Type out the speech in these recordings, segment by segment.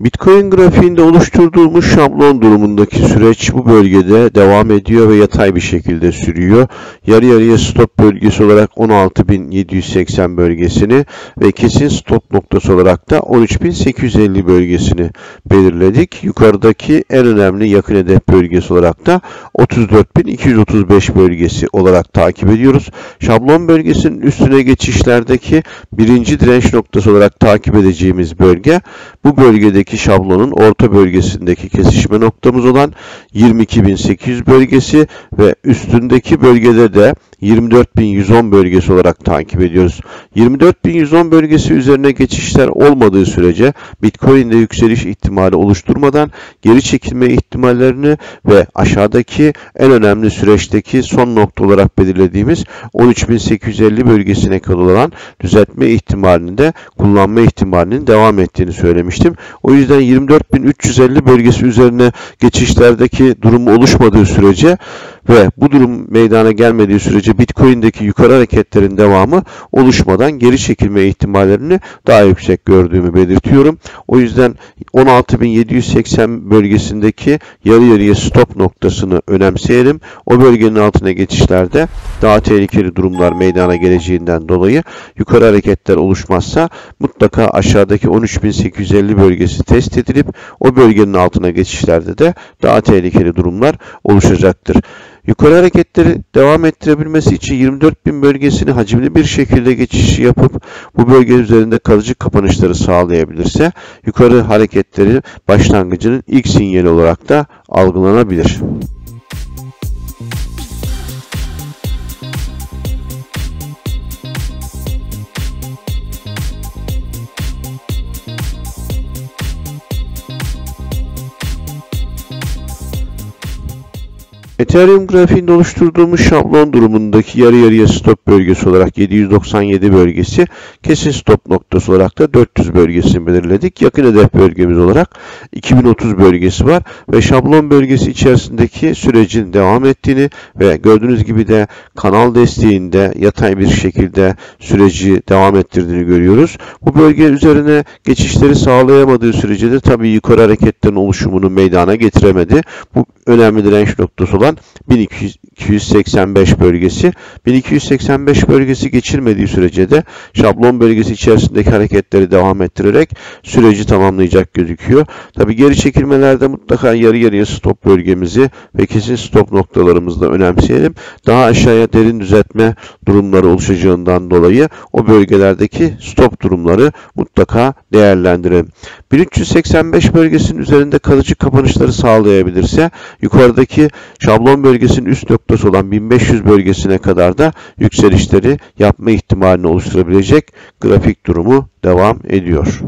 Bitcoin grafiğinde oluşturduğumuz şablon durumundaki süreç bu bölgede devam ediyor ve yatay bir şekilde sürüyor. Yarı yarıya stop bölgesi olarak 16.780 bölgesini ve kesin stop noktası olarak da 13.850 bölgesini belirledik. Yukarıdaki en önemli yakın hedef bölgesi olarak da 34.235 bölgesi olarak takip ediyoruz. Şablon bölgesinin üstüne geçişlerdeki birinci direnç noktası olarak takip edeceğimiz bölge, bu bölgedeki şablonun orta bölgesindeki kesişme noktamız olan 22.800 bölgesi ve üstündeki bölgede de 24.110 bölgesi olarak takip ediyoruz. 24.110 bölgesi üzerine geçişler olmadığı sürece Bitcoin'de yükseliş ihtimali oluşturmadan geri çekilme ihtimallerini ve aşağıdaki en önemli süreçteki son nokta olarak belirlediğimiz 13.850 bölgesine kadar olan düzeltme ihtimalini de kullanma ihtimalinin devam ettiğini söylemiştim. O yüzden 24.350 bölgesi üzerine geçişlerdeki durumu oluşmadığı sürece ve bu durum meydana gelmediği sürece Bitcoin'deki yukarı hareketlerin devamı oluşmadan geri çekilme ihtimallerini daha yüksek gördüğümü belirtiyorum. O yüzden 16.780 bölgesindeki yarı yarıya stop noktasını önemseyelim. O bölgenin altına geçişlerde daha tehlikeli durumlar meydana geleceğinden dolayı yukarı hareketler oluşmazsa mutlaka aşağıdaki 13.850 bölgesi test edilip o bölgenin altına geçişlerde de daha tehlikeli durumlar oluşacaktır. Yukarı hareketleri devam ettirebilmesi için 24.000 bölgesini hacimli bir şekilde geçişi yapıp bu bölge üzerinde kalıcı kapanışları sağlayabilirse yukarı hareketleri başlangıcının ilk sinyali olarak da algılanabilir. Ethereum grafiğinde oluşturduğumuz şablon durumundaki yarı yarıya stop bölgesi olarak 797 bölgesi, kesin stop noktası olarak da 400 bölgesini belirledik. Yakın hedef bölgemiz olarak 2030 bölgesi var ve şablon bölgesi içerisindeki sürecin devam ettiğini ve gördüğünüz gibi de kanal desteğinde yatay bir şekilde süreci devam ettirdiğini görüyoruz. Bu bölge üzerine geçişleri sağlayamadığı sürece de tabii yukarı hareketlerin oluşumunu meydana getiremedi. Bu önemli direnç noktası olan 1285 bölgesi. 1285 bölgesi geçilmediği sürece de şablon bölgesi içerisindeki hareketleri devam ettirerek süreci tamamlayacak gözüküyor. Tabi geri çekilmelerde mutlaka yarı yarıya stop bölgemizi ve kesin stop noktalarımızı da önemseyelim. Daha aşağıya derin düzeltme durumları oluşacağından dolayı o bölgelerdeki stop durumları mutlaka değerlendirelim. 1385 bölgesinin üzerinde kalıcı kapanışları sağlayabilirse yukarıdaki şablon bölgesinin üst noktası olan 1500 bölgesine kadar da yükselişleri yapma ihtimalini oluşturabilecek grafik durumu devam ediyor.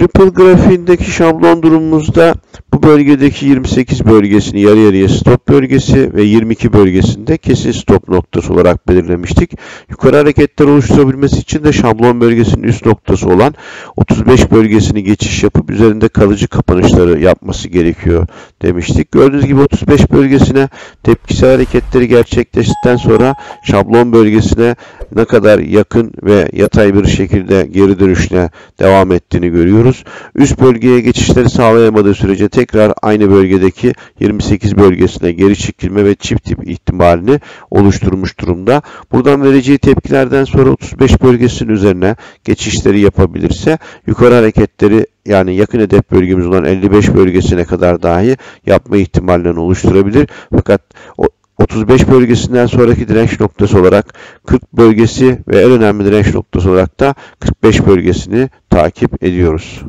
Ripple grafiğindeki şablon durumumuzda bu bölgedeki 28 bölgesini yarı yarıya stop bölgesi ve 22 bölgesinde kesin stop noktası olarak belirlemiştik. Yukarı hareketler oluşturabilmesi için de şablon bölgesinin üst noktası olan 35 bölgesini geçiş yapıp üzerinde kalıcı kapanışları yapması gerekiyor demiştik. Gördüğünüz gibi 35 bölgesine tepkisel hareketleri gerçekleştikten sonra şablon bölgesine ne kadar yakın ve yatay bir şekilde geri dönüşle devam ettiğini görüyoruz. Üst bölgeye geçişleri sağlayamadığı sürece tekrar aynı bölgedeki 28 bölgesine geri çekilme ve çift dip ihtimalini oluşturmuş durumda. Buradan vereceği tepkilerden sonra 35 bölgesinin üzerine geçişleri yapabilirse yukarı hareketleri, yani yakın hedef bölgemiz olan 55 bölgesine kadar dahi yapma ihtimallerini oluşturabilir. Fakat 35 bölgesinden sonraki direnç noktası olarak 40 bölgesi ve en önemli direnç noktası olarak da 45 bölgesini takip ediyoruz.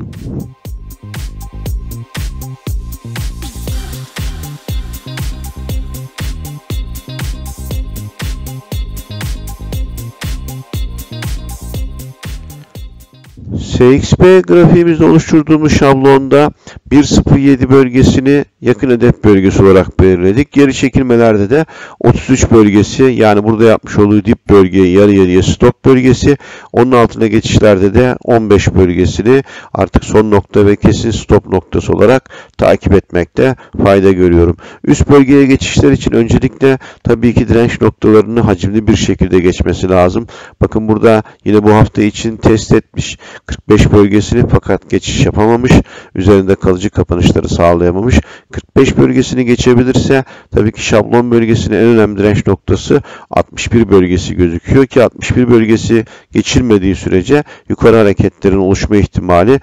SXP grafiğimizde oluşturduğumuz şablonda 1.07 bölgesini yakın hedef bölgesi olarak belirledik. Geri çekilmelerde de 33 bölgesi, yani burada yapmış olduğu dip bölge, yarı yarıya stop bölgesi. Onun altına geçişlerde de 15 bölgesini artık son nokta ve kesin stop noktası olarak takip etmekte fayda görüyorum. Üst bölgeye geçişler için öncelikle tabii ki direnç noktalarını hacimli bir şekilde geçmesi lazım. Bakın burada yine bu hafta için test etmiş 45 bölgesini, fakat geçiş yapamamış. Üzerinde kalıcı kapanışları sağlayamamış. 45 bölgesini geçebilirse tabii ki şablon bölgesinin en önemli direnç noktası 61 bölgesi gözüküyor ki 61 bölgesi geçilmediği sürece yukarı hareketlerin oluşma ihtimali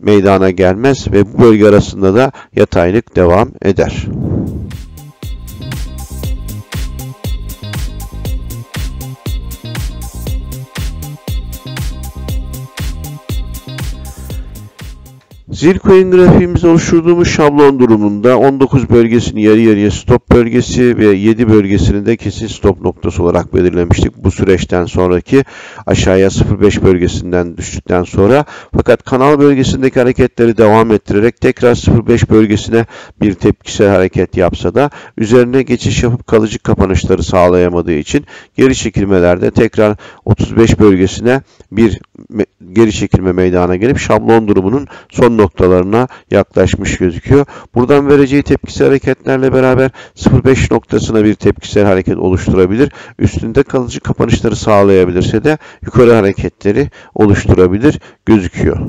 meydana gelmez ve bu bölge arasında da yataylık devam eder. Zircoin grafiğimizde oluşturduğumuz şablon durumunda 19 bölgesini yarı yarıya stop bölgesi ve 7 bölgesini de kesin stop noktası olarak belirlemiştik. Bu süreçten sonraki aşağıya 0.5 bölgesinden düştükten sonra, fakat kanal bölgesindeki hareketleri devam ettirerek tekrar 0.5 bölgesine bir tepkisel hareket yapsa da üzerine geçiş yapıp kalıcı kapanışları sağlayamadığı için geri çekilmelerde tekrar 35 bölgesine bir geri çekilme meydana gelip şablon durumunun son noktalarına yaklaşmış gözüküyor. Buradan vereceği tepkisel hareketlerle beraber 0.5 noktasına bir tepkisel hareket oluşturabilir. Üstünde kalıcı kapanışları sağlayabilirse de yukarı hareketleri oluşturabilir gözüküyor.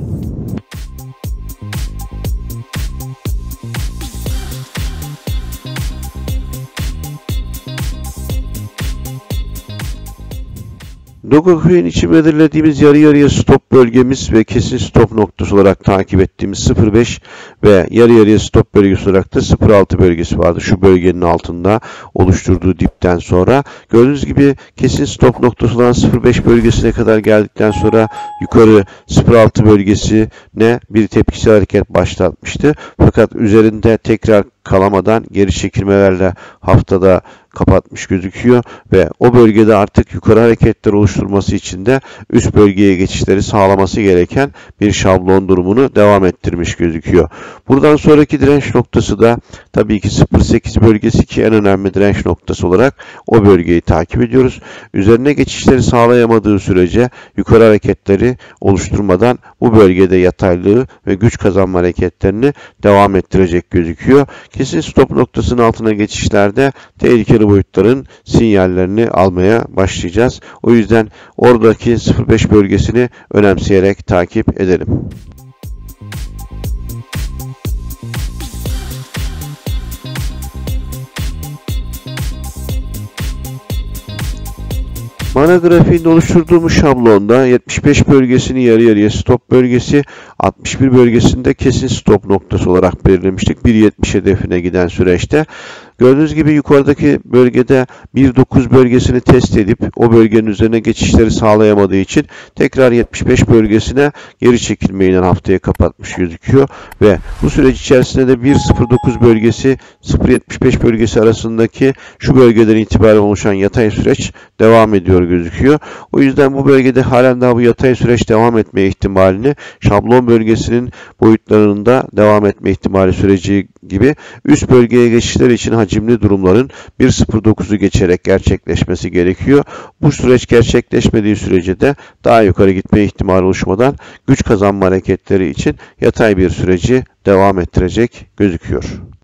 Dogecoin için belirlediğimiz yarı yarıya stop bölgemiz ve kesin stop noktası olarak takip ettiğimiz 0.5 ve yarı yarıya stop bölgesi olarak da 0.6 bölgesi vardı. Şu bölgenin altında oluşturduğu dipten sonra gördüğünüz gibi kesin stop noktası olan 0.5 bölgesine kadar geldikten sonra yukarı 0.6 bölgesine bir tepkisel hareket başlatmıştı. Fakat üzerinde tekrar kalamadan geri çekilmelerle haftada kapatmış gözüküyor ve o bölgede artık yukarı hareketler oluşturması için de üst bölgeye geçişleri sağlaması gereken bir şablon durumunu devam ettirmiş gözüküyor. Buradan sonraki direnç noktası da tabii ki 0.8 bölgesi ki en önemli direnç noktası olarak o bölgeyi takip ediyoruz. Üzerine geçişleri sağlayamadığı sürece yukarı hareketleri oluşturmadan bu bölgede yataylığı ve güç kazanma hareketlerini devam ettirecek gözüküyor. Kesin stop noktasının altına geçişlerde tehlikeli boyutların sinyallerini almaya başlayacağız. O yüzden oradaki 0.5 bölgesini önemseyerek takip edelim. MANA grafiğinde oluşturduğumuz şablonda 75 bölgesini yarı yarıya stop bölgesi, 61 bölgesinde kesin stop noktası olarak belirlemiştik. 1.70 hedefine giden süreçte. Gördüğünüz gibi yukarıdaki bölgede 1.9 bölgesini test edip o bölgenin üzerine geçişleri sağlayamadığı için tekrar 75 bölgesine geri çekilmeyle haftaya kapatmış gözüküyor ve bu süreç içerisinde de 1.09 bölgesi 0.75 bölgesi arasındaki şu bölgeden itibaren oluşan yatay süreç devam ediyor gözüküyor. O yüzden bu bölgede halen daha bu yatay süreç devam etme ihtimalini şablon bölgesinin boyutlarında devam etme ihtimali süreci gibi üst bölgeye geçişler için hacimli durumların 1.09'u geçerek gerçekleşmesi gerekiyor. Bu süreç gerçekleşmediği sürece de daha yukarı gitme ihtimali oluşmadan güç kazanma hareketleri için yatay bir süreci devam ettirecek gözüküyor.